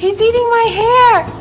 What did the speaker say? He's eating my hair.